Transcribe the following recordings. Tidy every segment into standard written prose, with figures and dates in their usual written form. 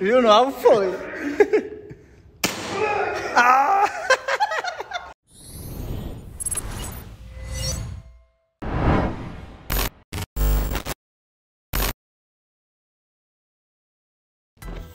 Viu? Não foi. Ah!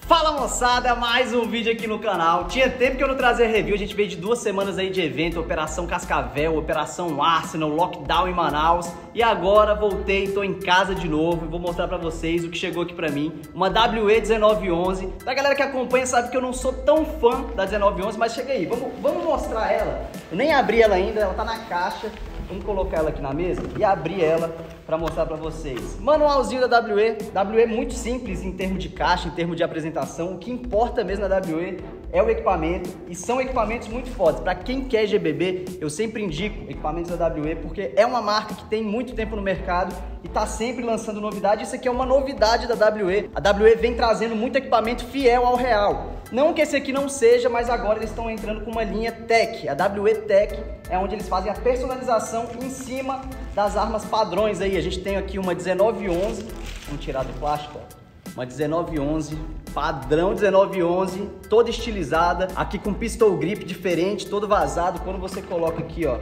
Fala moçada, mais um vídeo aqui no canal. Tinha tempo que eu não trazia review, a gente veio de 2 semanas aí de evento, Operação Cascavel, Operação Arsenal, Lockdown em Manaus. E agora voltei, tô em casa de novo e vou mostrar pra vocês o que chegou aqui pra mim. Uma WE 1911, pra galera que acompanha sabe que eu não sou tão fã da 1911, mas chega aí, vamos mostrar ela. Eu nem abri ela ainda, ela tá na caixa. Vamos colocar ela aqui na mesa e abrir ela para mostrar para vocês. Manualzinho da WE. WE muito simples em termos de caixa, em termos de apresentação. O que importa mesmo na WE é o equipamento, e são equipamentos muito fodas. Para quem quer GBB, eu sempre indico equipamentos da WE, porque é uma marca que tem muito tempo no mercado e tá sempre lançando novidade. Isso aqui é uma novidade da WE. A WE vem trazendo muito equipamento fiel ao real. Não que esse aqui não seja, mas agora eles estão entrando com uma linha Tech. A WE Tech é onde eles fazem a personalização em cima das armas padrões aí. A gente tem aqui uma 1911, vamos tirar do plástico, ó. Uma 1911, padrão 1911, toda estilizada, aqui com pistol grip diferente, todo vazado. Quando você coloca aqui, ó,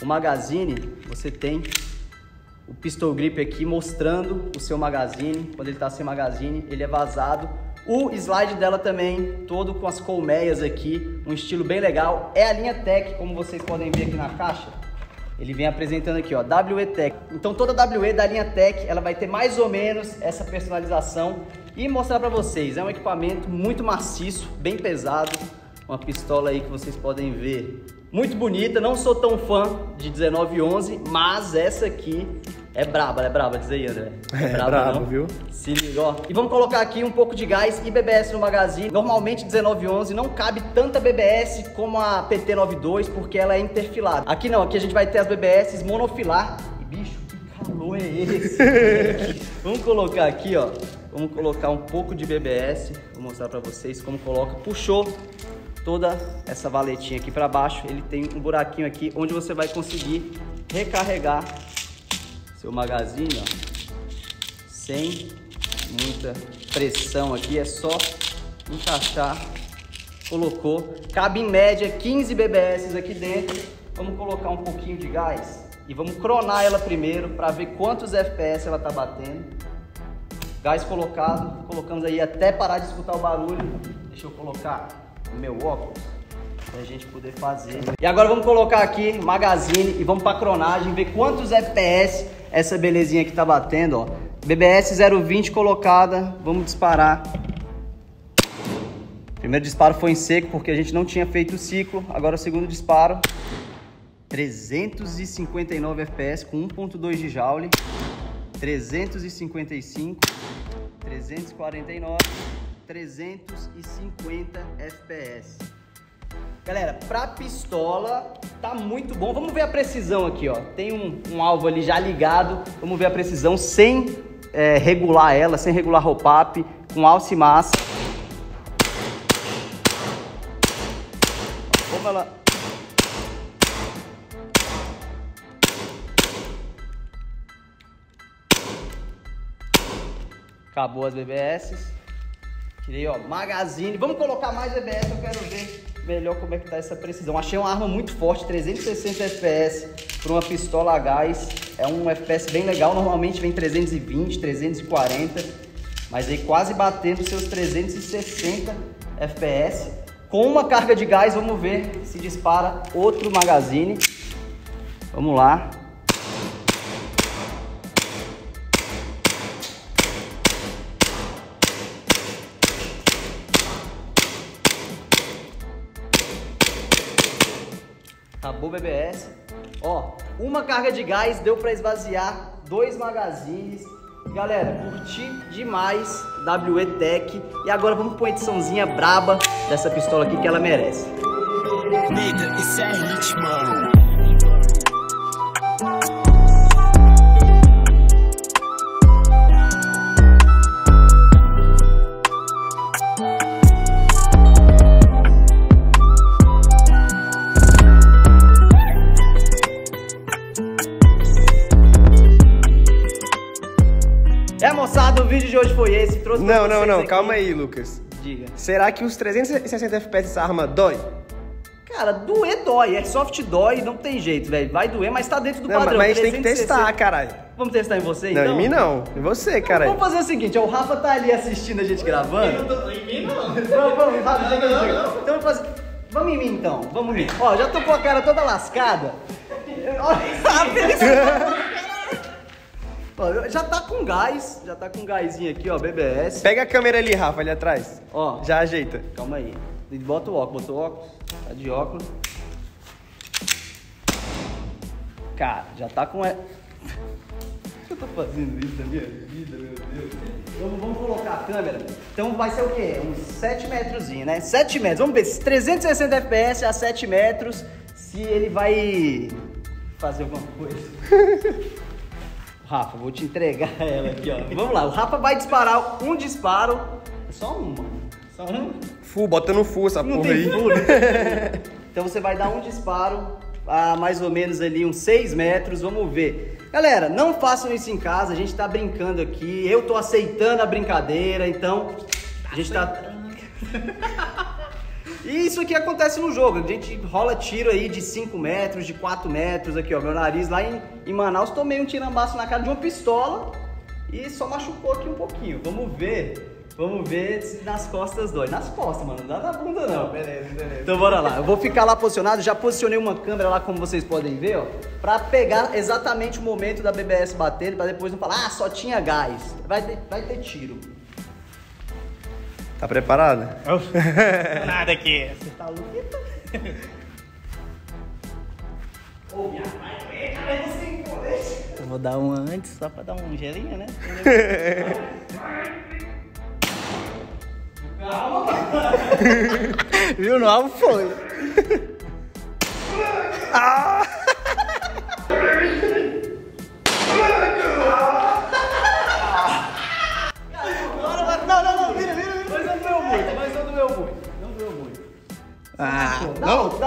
o magazine, você tem o pistol grip aqui mostrando o seu magazine. Quando ele tá sem magazine, ele é vazado. O slide dela também, todo com as colmeias aqui, um estilo bem legal. É a linha Tech, como vocês podem ver aqui na caixa. Ele vem apresentando aqui, ó, WE Tech. Então toda WE da linha Tech, ela vai ter mais ou menos essa personalização. E mostrar pra vocês, é um equipamento muito maciço, bem pesado. Uma pistola aí que vocês podem ver, muito bonita. Não sou tão fã de 1911, mas essa aqui... é braba, diz aí, André. É braba, viu? Se liga, ó. E vamos colocar aqui um pouco de gás e BBS no magazine. Normalmente 1911 não cabe tanta BBS como a PT92, porque ela é interfilada. Aqui não, aqui a gente vai ter as BBS monofilar. E bicho, que calor é esse? Vamos colocar aqui, ó. Vamos colocar um pouco de BBS. Vou mostrar pra vocês como coloca. Puxou toda essa valetinha aqui pra baixo. Ele tem um buraquinho aqui onde você vai conseguir recarregar seu magazine, ó, sem muita pressão aqui, é só encaixar, colocou. Cabe em média 15 BBS aqui dentro. Vamos colocar um pouquinho de gás e vamos cronar ela primeiro para ver quantos FPS ela tá batendo. Gás colocado, colocamos aí até parar de escutar o barulho. Deixa eu colocar o meu óculos pra gente poder fazer. E agora vamos colocar aqui magazine e vamos pra cronagem, ver quantos FPS essa belezinha aqui tá batendo, ó. BBS 020 colocada, vamos disparar. Primeiro disparo foi em seco, porque a gente não tinha feito o ciclo. Agora o segundo disparo, 359 FPS com 1.2 de Joule, 355, 349, 350 FPS. Galera, pra pistola tá muito bom. Vamos ver a precisão aqui, ó. Tem um alvo ali já ligado. Vamos ver a precisão sem regular ela, sem regular hop-up, com alça e massa. Como ela... Acabou as BBS. Tirei, ó, magazine. Vamos colocar mais BBS, eu quero ver melhor como é que tá essa precisão. Achei uma arma muito forte, 360 FPS para uma pistola a gás. É um FPS bem legal, normalmente vem 320, 340, mas aí quase batendo seus 360 FPS. Com uma carga de gás, vamos ver se dispara outro magazine. Vamos lá. Acabou o BBS. Ó, uma carga de gás deu pra esvaziar 2 magazines. Galera, curti demais WE Tech. E agora vamos pra uma ediçãozinha braba dessa pistola aqui que ela merece. Nigga, isso é hit, mano. O vídeo de hoje foi esse. trouxe... Não, calma aí, Lucas. Diga. Será que os 360 FPS dessa arma dói? Cara, doer dói, Airsoft dói, não tem jeito, velho. Vai doer, mas tá dentro do padrão. Mas a gente tem que testar, caralho. Vamos testar em você, então? Não, em mim não. Em você, caralho. Vamos fazer o seguinte, ó, o Rafa tá ali assistindo a gente gravando. Em mim não. Vamos, Rafa, chega. Então vamos em mim, então. Vamos em mim. Ó, já tô com a cara toda lascada. Ó, já tá com gás, já tá com gásinho aqui, ó, BBS. Pega a câmera ali, Rafa, ali atrás. Ó. Já ajeita. Calma aí. Bota o óculos, tá de óculos. Cara, já tá com... O que eu tô fazendo isso da minha vida, meu Deus? Vamos colocar a câmera. Então vai ser o quê? Uns 7 metrozinho, né? 7 metros, vamos ver. 360 FPS a 7 metros, se ele vai fazer alguma coisa. Rafa, vou te entregar ela aqui, ó. Vamos lá, o Rafa vai disparar um disparo. Só uma. Full, bota no full essa porra aí. Então você vai dar um disparo a mais ou menos ali uns 6 metros, vamos ver. Galera, não façam isso em casa, a gente tá brincando aqui, eu tô aceitando a brincadeira, então a gente tá... E isso aqui acontece no jogo, a gente rola tiro aí de 5 metros, de 4 metros, aqui ó, meu nariz lá em Manaus, tomei um tirambaço na cara de uma pistola e só machucou aqui um pouquinho, vamos ver. Vamos ver se nas costas dói. Nas costas, mano. Não dá na bunda, não. Beleza. Então, bora lá. Eu vou ficar lá posicionado. Já posicionei uma câmera lá, como vocês podem ver, ó. Pra pegar exatamente o momento da BBS bater, pra depois não falar, ah, só tinha gás. Vai ter tiro. Tá preparado? Nada aqui. Você tá louco? Ô, minha mãe, eu vou dar uma antes, só pra dar um gelinho, né? Calma, viu? Não foi. Ah! Não, vira. Mas não doeu muito. Ah, não.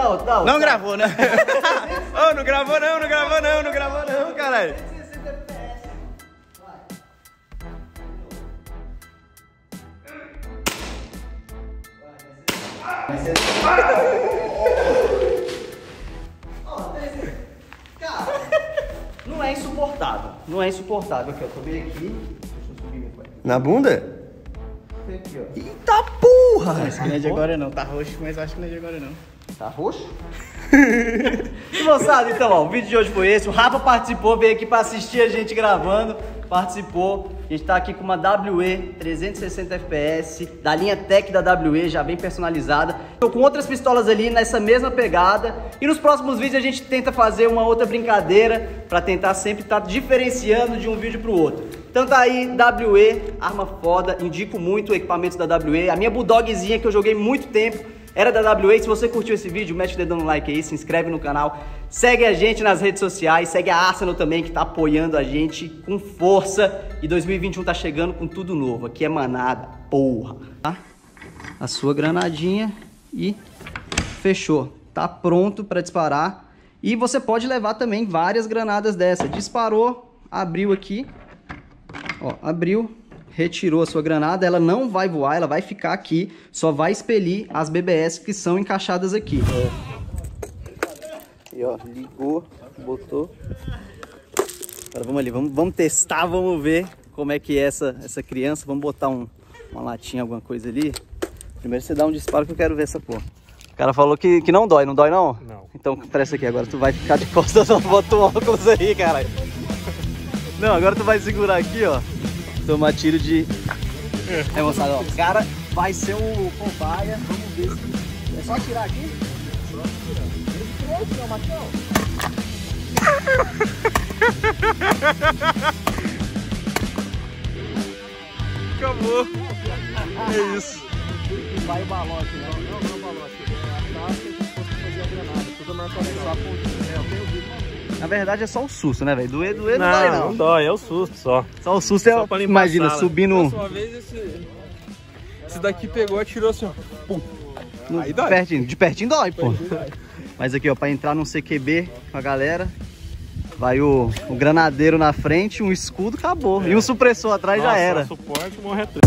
Não gravou, né? Oh, não gravou não, caralho. Não é insuportável. Não é insuportável. Aqui, eu tomei aqui. Deixa eu subir. Na bunda? Aqui, ó. Eita porra! Acho que não é de agora não. Tá roxo, mas acho que não é de agora não. Tá roxo? E moçada, então, ó, o vídeo de hoje foi esse. O Rafa participou, veio aqui pra assistir a gente gravando. Participou. A gente tá aqui com uma WE 360 FPS, da linha Tech da WE, já bem personalizada. Tô com outras pistolas ali nessa mesma pegada. E nos próximos vídeos a gente tenta fazer uma outra brincadeira pra tentar sempre estar diferenciando de um vídeo pro outro. Então tá aí, WE, arma foda, indico muito o equipamento da WE. A minha Bulldogzinha que eu joguei muito tempo era da WE. Se você curtiu esse vídeo, mete o dedão no like aí, se inscreve no canal, segue a gente nas redes sociais, segue a Arsenal também, que tá apoiando a gente com força. E 2021 tá chegando com tudo novo. Aqui é Manada, porra. A sua granadinha e fechou. Tá pronto pra disparar. E você pode levar também várias granadas dessa. Disparou, abriu aqui. Ó, abriu. Retirou a sua granada, ela não vai voar, ela vai ficar aqui, só vai expelir as BBS que são encaixadas aqui. E ó, ligou, botou. Agora vamos ali, vamos testar, vamos ver como é que é essa criança. Vamos botar uma latinha, alguma coisa ali. Primeiro você dá um disparo que eu quero ver essa porra. O cara falou que não dói, não dói não? Não. Então presta aqui agora, tu vai ficar de costas, não bota um óculos aí, caralho. Não, agora tu vai segurar aqui, ó. Tomar tiro de... É, moçada, ó, o cara vai ser o cobaia, vamos ver se... É só atirar aqui? Só atirar. Ele tirou aqui, ó, Matheus. Acabou. É isso. Vai o balote, não o balote. Tá, se fosse fazer a granada, tudo mais pra só a pontinha. É, eu tenho vídeo. Na verdade é só o susto, né, velho? Doer não dói, não. Não dói, é o susto só. Só o susto é só pra limpar. Imagina, subindo. Uma vez esse daqui pegou, atirou assim, ó. Pum. No... Aí dói. De pertinho dói, pô. Mas aqui, ó, pra entrar num CQB com a galera, vai o granadeiro na frente, um escudo, acabou. É. E um supressor atrás. Nossa, já era. Suporte, morre atrás.